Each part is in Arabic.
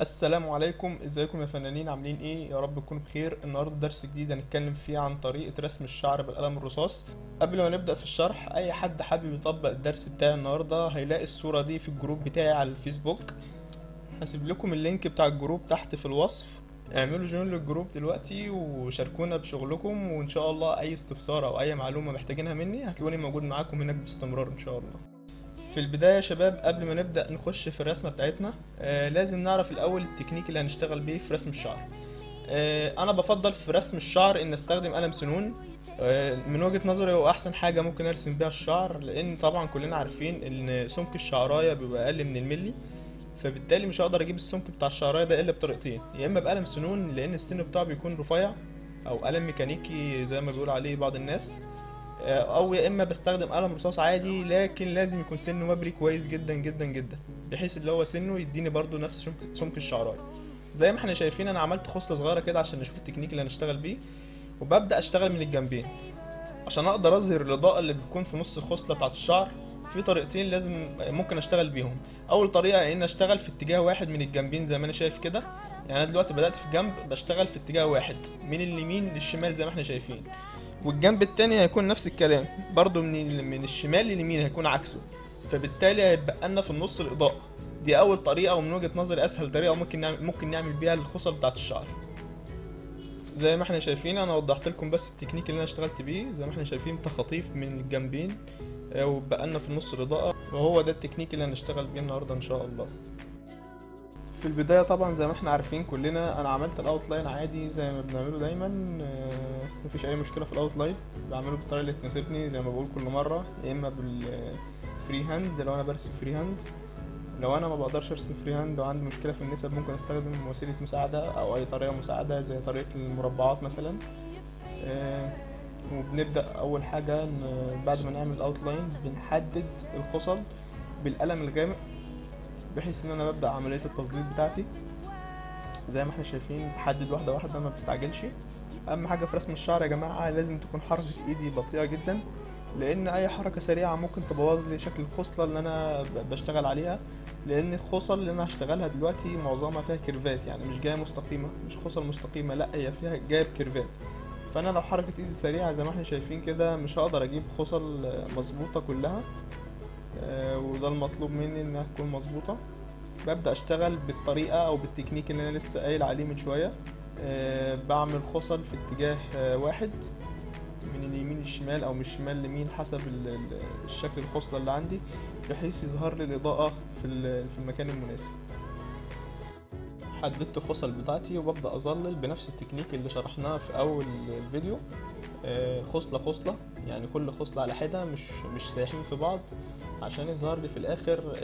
السلام عليكم، ازيكم يا فنانين؟ عاملين ايه؟ يا رب تكونوا بخير. النهارده درس جديد هنتكلم فيه عن طريقه رسم الشعر بالقلم الرصاص. قبل ما نبدا في الشرح، اي حد حابب يطبق الدرس بتاعي النهارده هيلاقي الصوره دي في الجروب بتاعي على الفيسبوك. هسيب لكم اللينك بتاع الجروب تحت في الوصف. اعملوا جوين للجروب دلوقتي وشاركونا بشغلكم، وان شاء الله اي استفسار او اي معلومه محتاجينها مني هتلاقوني موجود معاكم هناك باستمرار ان شاء الله. في البداية يا شباب، قبل ما نبدأ نخش في الرسمة بتاعتنا لازم نعرف الأول التكنيك اللي هنشتغل بيه في رسم الشعر. أنا بفضل في رسم الشعر إن أستخدم قلم سنون، من وجهة نظري هو أحسن حاجة ممكن أرسم بيها الشعر، لأن طبعا كلنا عارفين إن سمك الشعراية بيبقى أقل من الملي، فبالتالي مش هقدر أجيب السمك بتاع الشعراية ده إلا بطريقتين، يا إما بقلم سنون لأن السن بتاعه بيكون رفيع، أو قلم ميكانيكي زي ما بيقول عليه بعض الناس، او يا اما بستخدم قلم رصاص عادي، لكن لازم يكون سنه مبري كويس جدا جدا جدا، بحيث اللي هو سنه يديني برضو نفس سمك الشعرايه. زي ما احنا شايفين انا عملت خصله صغيره كده عشان نشوف التكنيك اللي هنشتغل بيه، وببدا اشتغل من الجنبين عشان اقدر اظهر الاضاءه اللي بتكون في نص الخصله بتاعه الشعر. في طريقتين لازم ممكن اشتغل بيهم. اول طريقه ان اشتغل في اتجاه واحد من الجنبين زي ما انا شايف كده، يعني انا دلوقتي بدات في جنب بشتغل في اتجاه واحد من اليمين للشمال زي ما احنا شايفين، والجنب التاني هيكون نفس الكلام برضو من الشمال لليمين هيكون عكسه، فبالتالي هيبقى لنا في النص الاضاءه. دي اول طريقه ومن وجهه نظري اسهل طريقه ممكن نعمل بيها الخصل بتاعه الشعر. زي ما احنا شايفين انا وضحت لكم بس التكنيك اللي انا اشتغلت بيه، زي ما احنا شايفين تخطيف من الجنبين وبقى لنا في النص الاضاءه، وهو ده التكنيك اللي هنشتغل بيه النهارده ان شاء الله. في البدايه طبعا زي ما احنا عارفين كلنا انا عملت الاوت لاين عادي زي ما بنعمله دايما، مفيش اي مشكله في الاوت لاين، بعمله بالطريقه اللي تناسبني زي ما بقول كل مره، يا اما بالفري هاند لو انا برسم فري هاند، لو انا ما بقدرش ارسم فري هاند وعندي مشكله في النسب ممكن استخدم وسيله مساعده او اي طريقه مساعده زي طريقه المربعات مثلا. وبنبدا اول حاجه بعد ما نعمل الاوت لاين بنحدد الخصل بالقلم الغامق، بحيث ان انا ببدا عمليه التظليل بتاعتي. زي ما احنا شايفين بحدد واحده واحده ما بستعجلش. اهم حاجه في رسم الشعر يا جماعه لازم تكون حركه ايدي بطيئه جدا، لان اي حركه سريعه ممكن تبوظ لي شكل الخصله اللي انا بشتغل عليها، لان الخصل اللي انا هشتغلها دلوقتي معظمها فيها كيرفات، يعني مش جايه مستقيمه، مش خصل مستقيمه، لا هي فيها جايه كيرفات، فانا لو حركه ايدي سريعه زي ما احنا شايفين كده مش هقدر اجيب خصل مظبوطه كلها، وده المطلوب مني انها تكون مظبوطه. ببدا اشتغل بالطريقه او بالتكنيك اللي انا لسه قايل عليه من شويه، بعمل خصل في اتجاه واحد من اليمين للشمال او من الشمال لليمين حسب الشكل الخصله اللي عندي، بحيث يظهر لي الاضاءه في المكان المناسب. حددت الخصل بتاعتي وببدا اظلل بنفس التكنيك اللي شرحناه في اول الفيديو، خصله خصله، يعني كل خصله على حده، مش سايحين في بعض، عشان يظهر لي في الاخر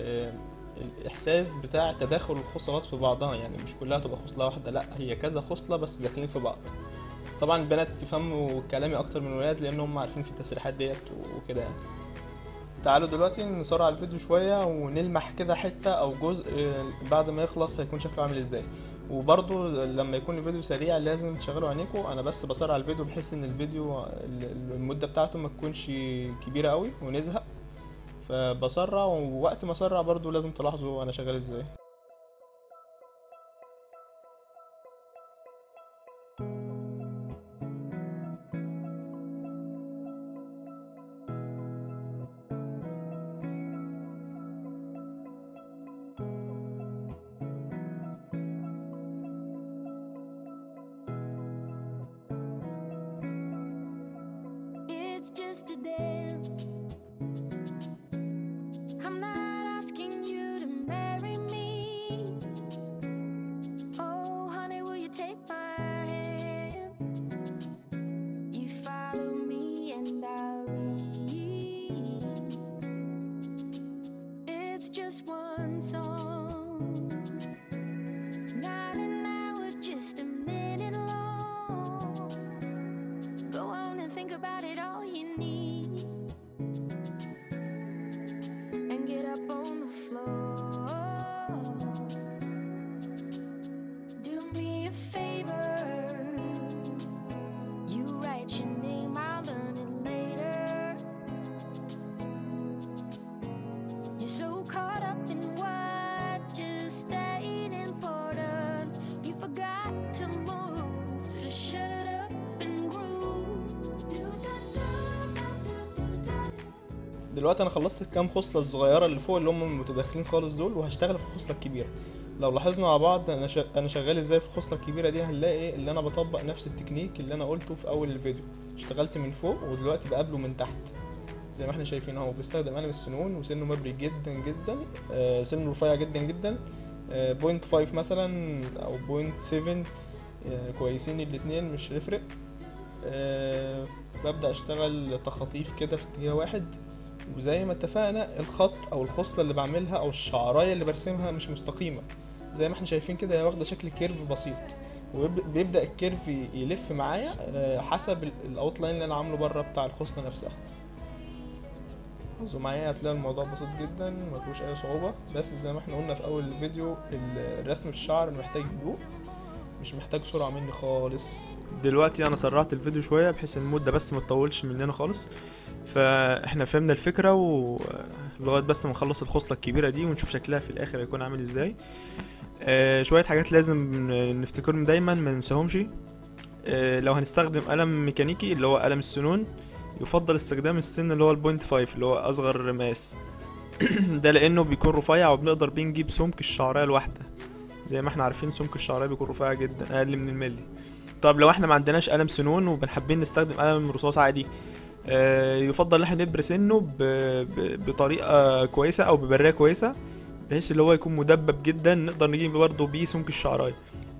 الاحساس بتاع تداخل الخصلات في بعضها، يعني مش كلها تبقى خصله واحده، لا هي كذا خصله بس داخلين في بعض. طبعا البنات تفهموا كلامي اكتر من الولاد لان هم عارفين في التسريحات ديت وكده يعني. تعالوا دلوقتي نسرع الفيديو شويه ونلمح كده حته او جزء بعد ما يخلص هيكون شكله عامل ازاي. وبرضه لما يكون الفيديو سريع لازم تشغلوا عينيكم، انا بس بسرع الفيديو بحيث ان الفيديو المده بتاعته ما تكونش كبيره قوي ونزهق، فبسرع، ووقت ما اسرع برضو لازم تلاحظوا انا شغال ازاي. You're so caught up in what دلوقتي انا خلصت الكام خصله الصغيره اللي فوق اللي هم المتداخلين خالص دول، وهشتغل في الخصله الكبيره. لو لاحظنا مع بعض انا شغال ازاي في الخصله الكبيره دي، هنلاقي اللي انا بطبق نفس التكنيك اللي انا قلته في اول الفيديو. اشتغلت من فوق ودلوقتي بقابله من تحت زي ما احنا شايفين اهو. بستخدم قلم السنون وسنه مبري جدا جدا، سنه رفيع جدا جدا، 0.5 مثلا او 0.7 كويسين الاتنين مش هيفرق. ببدأ اشتغل تخطيف كده في اتجاه واحد، وزي ما اتفقنا الخط او الخصله اللي بعملها او الشعرايه اللي برسمها مش مستقيمه زي ما احنا شايفين كده، هي واخده شكل كيرف بسيط، وبيبدا الكيرف يلف معايا حسب الاوت لاين اللي انا عامله بره بتاع الخصله نفسها. لاحظوا معايا هتلاقي الموضوع بسيط جدا مفيهوش اي صعوبه، بس زي ما احنا قلنا في اول الفيديو الرسم بالشعر محتاج هدوء، مش محتاج سرعه مني خالص. دلوقتي انا سرعت الفيديو شويه بحيث المده بس ما تطولش مننا خالص. فاحنا فهمنا الفكره ولغايه بس ما نخلص الخصله الكبيره دي ونشوف شكلها في الاخر هيكون عامل ازاي. شويه حاجات لازم نفتكرهم دايما ما ننساهمش. لو هنستخدم قلم ميكانيكي اللي هو قلم السنون، يفضل استخدام السن اللي هو البوينت 5 اللي هو اصغر مقاس ده لانه بيكون رفيع وبنقدر بنجيب سمك الشعريه الواحده زي ما احنا عارفين سمك الشعريه بيكون رفيع جدا اقل من الملي. طب لو احنا ما عندناش قلم سنون وبنحبين نستخدم قلم رصاص عادي، يفضل ان احنا نبرس سنه بطريقه كويسه او ببريه كويسه بحيث اللي هو يكون مدبب جدا، نقدر نجيب برضه بيه سمك الشعرايه.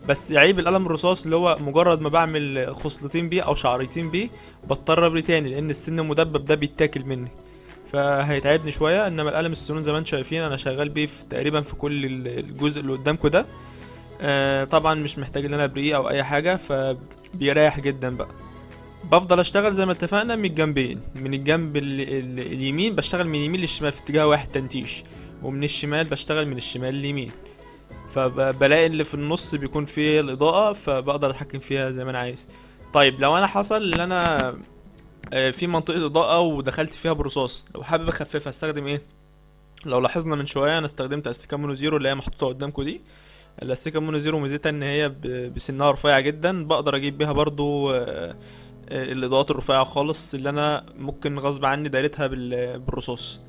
بس عيب القلم الرصاص اللي هو مجرد ما بعمل خصلتين بيه او شعريتين بيه بضطر ابري تاني لان السن المدبب ده بيتاكل مني فهيتعبني شويه. انما القلم السنون زي ما انتم شايفين انا شغال بيه تقريبا في كل الجزء اللي قدامكم ده. طبعا مش محتاج ان انا ابريه او اي حاجه فبيريح جدا. بقى بفضل اشتغل زي ما اتفقنا من الجنبين، من الجنب اليمين بشتغل من اليمين للشمال في اتجاه واحد تنتيش، ومن الشمال بشتغل من الشمال لليمين، فبلاقي اللي في النص بيكون فيه الاضاءه فبقدر اتحكم فيها زي ما انا عايز. طيب لو انا حصل ان انا في منطقه اضاءه ودخلت فيها برصاص، لو حابب اخففها استخدم ايه؟ لو لاحظنا من شويه انا استخدمت استيكه مونو زيرو اللي هي محطوطه قدامكم دي. الاستيكه مونو زيرو ميزتها ان هي بسنها رفيعه جدا، بقدر اجيب بيها برضو الاضاءات الرفيعه خالص اللي انا ممكن غصب عني دايرتها بالرصاص.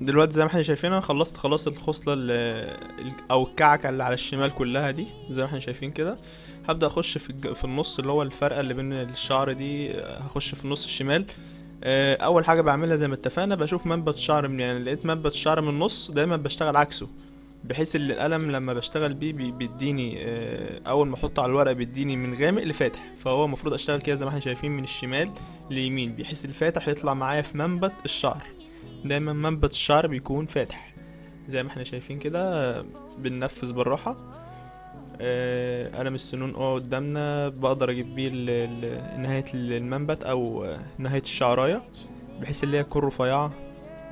دلوقتي زي ما احنا شايفين انا خلصت خلاص الخصله او الكعكه اللي على الشمال كلها دي زي ما احنا شايفين كده. هبدا اخش في النص اللي هو الفرقه اللي بين الشعر دي، هخش في النص الشمال. اول حاجه بعملها زي ما اتفقنا بشوف منبت الشعر منين. يعني لقيت منبت الشعر من النص دايما بشتغل عكسه بحيث ان القلم لما بشتغل بيه بيديني اول ما احطه على الورق بيديني من غامق لفاتح، فهو المفروض اشتغل كده زي ما احنا شايفين من الشمال ليمين بحيث الفاتح يطلع معايا في منبت الشعر. دايما منبت الشعر بيكون فاتح زي ما احنا شايفين كده. بننفذ بالراحه. قلم السنون قدامنا بقدر اجيب بيه نهايه المنبت او نهايه الشعرايه بحيث ان هي تكون رفيعه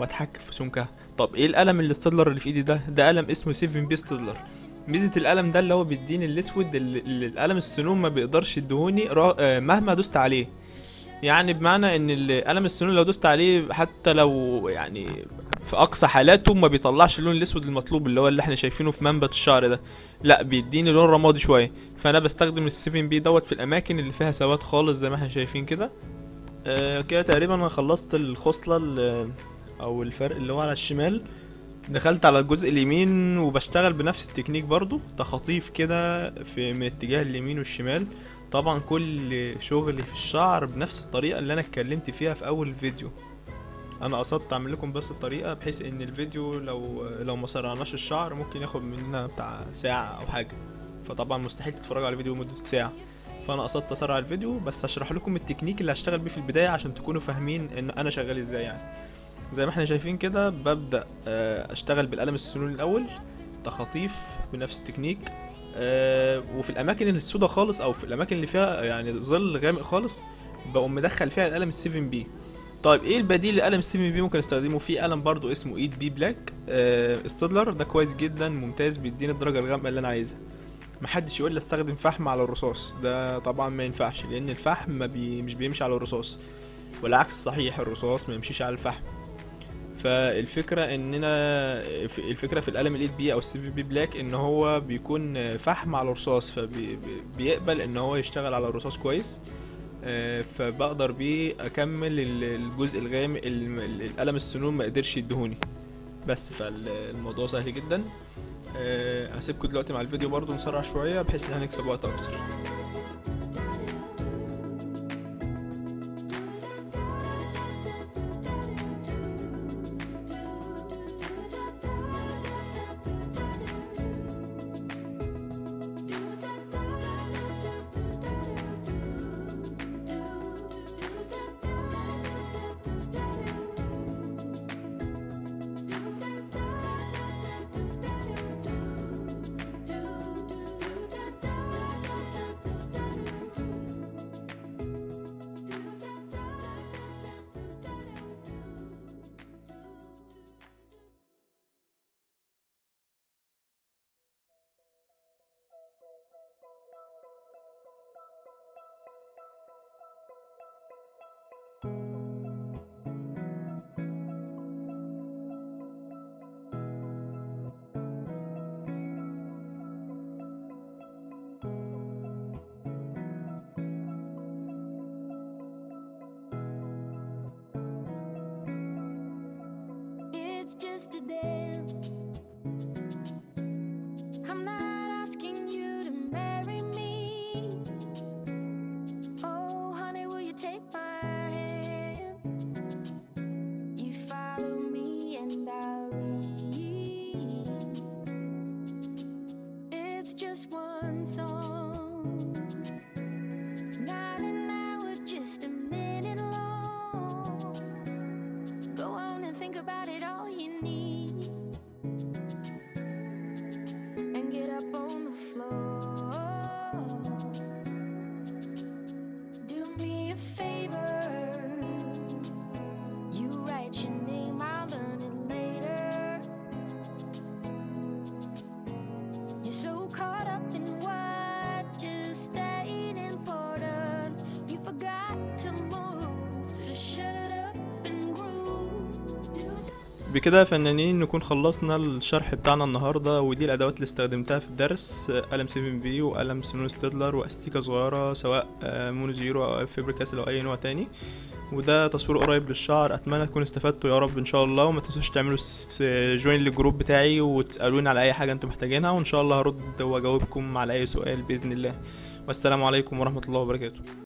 واتحكم في سمكها. طب ايه القلم الاستدلر اللي في ايدي ده؟ ده قلم اسمه 7B ستادلر. ميزه القلم ده اللي هو بيديني الاسود اللي القلم السنون ما بيقدرش يديهوني مهما دوست عليه. يعني بمعنى ان القلم السنون لو دوست عليه حتى لو يعني في اقصى حالاته ما بيطلعش اللون الاسود المطلوب اللي احنا شايفينه في منبت الشعر ده، لا بيديني لون رمادي شويه. فانا بستخدم ال7B دوت في الاماكن اللي فيها سواد خالص زي ما احنا شايفين كده. كده تقريبا انا خلصت الخصله او الفرق اللي هو على الشمال. دخلت على الجزء اليمين وبشتغل بنفس التكنيك برضو تخطيف كده في من اتجاه اليمين والشمال. طبعا كل شغلي في الشعر بنفس الطريقه اللي انا اتكلمت فيها في اول الفيديو. انا قصدت اعمل لكم بس الطريقه بحيث ان الفيديو لو ما سرعناش الشعر ممكن ياخد مننا بتاع ساعه او حاجه، فطبعا مستحيل تتفرجوا على فيديو مده ساعه، فانا قصدت اسرع الفيديو بس اشرح لكم التكنيك اللي هشتغل بيه في البدايه عشان تكونوا فاهمين ان انا شغال ازاي. يعني زي ما احنا شايفين كده ببدا اشتغل بالقلم السنون الاول تخطيف بنفس التكنيك، وفي الاماكن السودة خالص او في الاماكن اللي فيها يعني ظل غامق خالص بقوم مدخل فيها القلم 7B. طيب ايه البديل لقلم 7B ممكن استخدمه؟ في قلم برضو اسمه 8B بلاك استادلر، ده كويس جدا ممتاز بيديني الدرجه الغامقه اللي انا عايزها. محدش يقول لي استخدم فحم على الرصاص، ده طبعا ما ينفعش لان الفحم مش بيمشي على الرصاص والعكس صحيح، الرصاص ما يمشيش على الفحم. فالفكره اننا الفكره في القلم الايد بي او السي في بي بلاك ان هو بيكون فحم على الرصاص، فبيقبل ان هو يشتغل على الرصاص كويس، فبقدر بيه اكمل الجزء الغامق القلم السنون ما قدرش يدهوني. بس فالموضوع سهل جدا. هسيبكم دلوقتي مع الفيديو برضو نسرع شويه بحيث ان هنكسب وقت اكتر. بكده يا فنانين نكون خلصنا الشرح بتاعنا النهارده، ودي الادوات اللي استخدمتها في الدرس: قلم 7B وقلم سنون ستيدلر واستيكه صغيره سواء مونو زيرو او فيبر كاسل او اي نوع تاني. وده تصوير قريب للشعر. اتمنى تكونوا استفدتوا يا رب ان شاء الله، وما تنسوش تعملوا جوين للجروب بتاعي وتسالوني على اي حاجه انتم محتاجينها، وان شاء الله هرد واجاوبكم على اي سؤال باذن الله. والسلام عليكم ورحمه الله وبركاته.